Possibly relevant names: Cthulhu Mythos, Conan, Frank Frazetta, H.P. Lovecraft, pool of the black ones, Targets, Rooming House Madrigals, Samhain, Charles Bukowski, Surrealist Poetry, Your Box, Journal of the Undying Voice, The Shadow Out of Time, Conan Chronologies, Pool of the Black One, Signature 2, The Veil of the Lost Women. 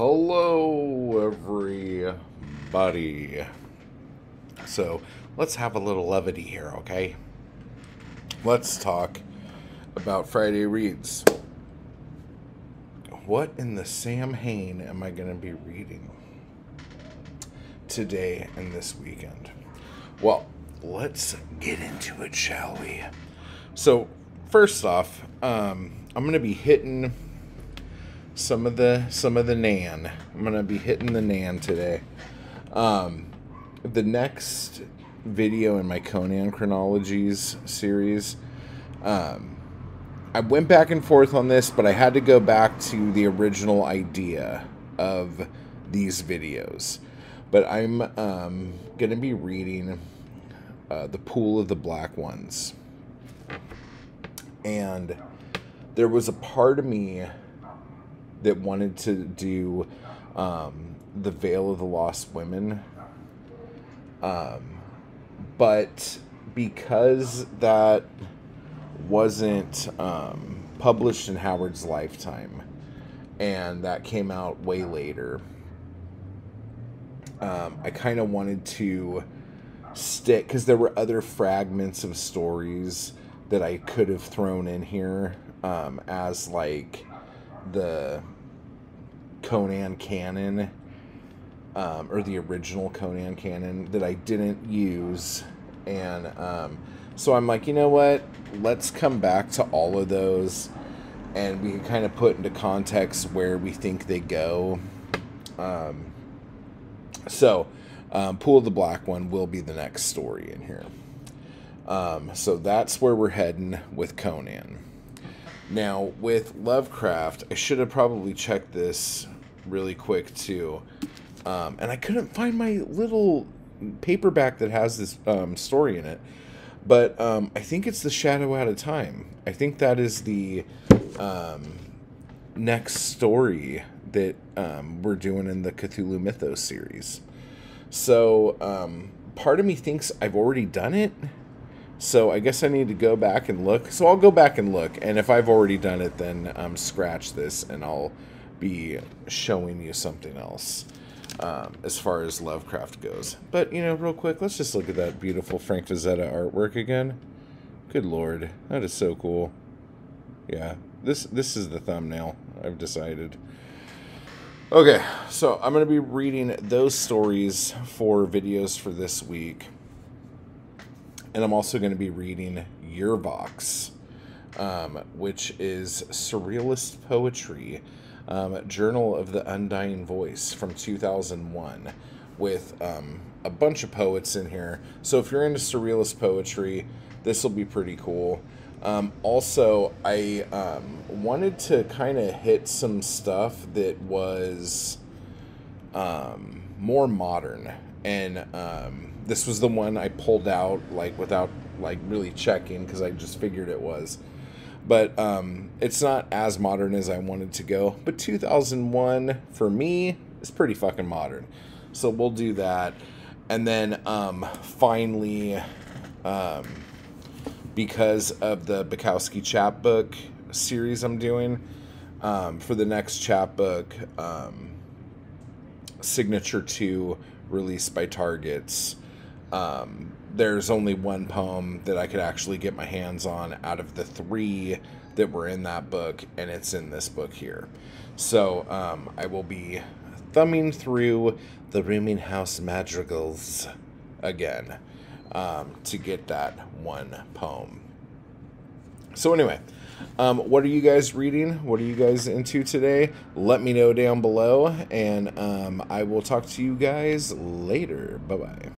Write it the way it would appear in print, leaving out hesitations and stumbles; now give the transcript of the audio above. Hello, everybody. So, let's have a little levity here, okay? Let's talk about Friday Reads. What in the Samhain am I going to be reading today and this weekend? Well, let's get into it, shall we? So, first off, I'm going to be hitting some of the Nan. I'm going to be hitting the Nan today. The next video in my Conan Chronologies series, I went back and forth on this, but I had to go back to the original idea of these videos. But I'm going to be reading The Pool of the Black Ones. And there was a part of me that wanted to do The Veil of the Lost Women. But because that wasn't published in Howard's lifetime, and that came out way later, I kind of wanted to stick, because there were other fragments of stories that I could have thrown in here as like the Conan canon, or the original Conan canon, that I didn't use. And so I'm like, you know what, let's come back to all of those and we can kind of put into context where we think they go. Pool of the Black One will be the next story in here. So that's where we're heading with Conan. Now, with Lovecraft, I should have probably checked this really quick, too. And I couldn't find my little paperback that has this story in it. But I think it's The Shadow Out of Time. I think that is the next story that we're doing in the Cthulhu Mythos series. So part of me thinks I've already done it. So I guess I need to go back and look. So I'll go back and look, and if I've already done it, then scratch this, and I'll be showing you something else as far as Lovecraft goes. But, you know, real quick, let's just look at that beautiful Frank Frazetta artwork again. Good Lord, that is so cool. Yeah, this is the thumbnail, I've decided. Okay, so I'm going to be reading those stories for videos for this week. And I'm also going to be reading Your Box, which is Surrealist Poetry, Journal of the Undying Voice from 2001, with a bunch of poets in here. So if you're into Surrealist Poetry, this will be pretty cool. Also, I wanted to kind of hit some stuff that was more modern. And this was the one I pulled out, like, without, like, really checking, because I just figured it was. But it's not as modern as I wanted to go. But 2001, for me, is pretty fucking modern. So we'll do that. And then finally, because of the Bukowski chapbook series I'm doing, for the next chapbook, Signature 2, released by Targets, there's only one poem that I could actually get my hands on out of the three that were in that book, and it's in this book here. So I will be thumbing through the Rooming House Madrigals again to get that one poem. So anyway, what are you guys reading? What are you guys into today? Let me know down below, and I will talk to you guys later. Bye-bye.